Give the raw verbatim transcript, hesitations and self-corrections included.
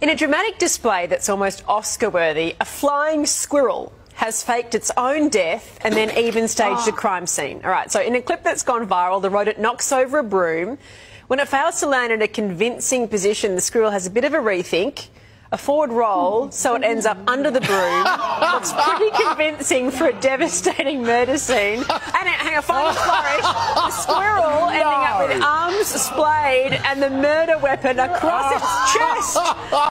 In a dramatic display that's almost Oscar-worthy, a flying squirrel has faked its own death and then even staged oh. a crime scene. All right, so in a clip that's gone viral, the rodent knocks over a broom. When it fails to land in a convincing position, the squirrel has a bit of a rethink, a forward roll, so it ends up under the broom. It's pretty convincing for a devastating murder scene. And it hang a final flourish, the squirrel no. ending up with arms splayed and the murder weapon across its chest.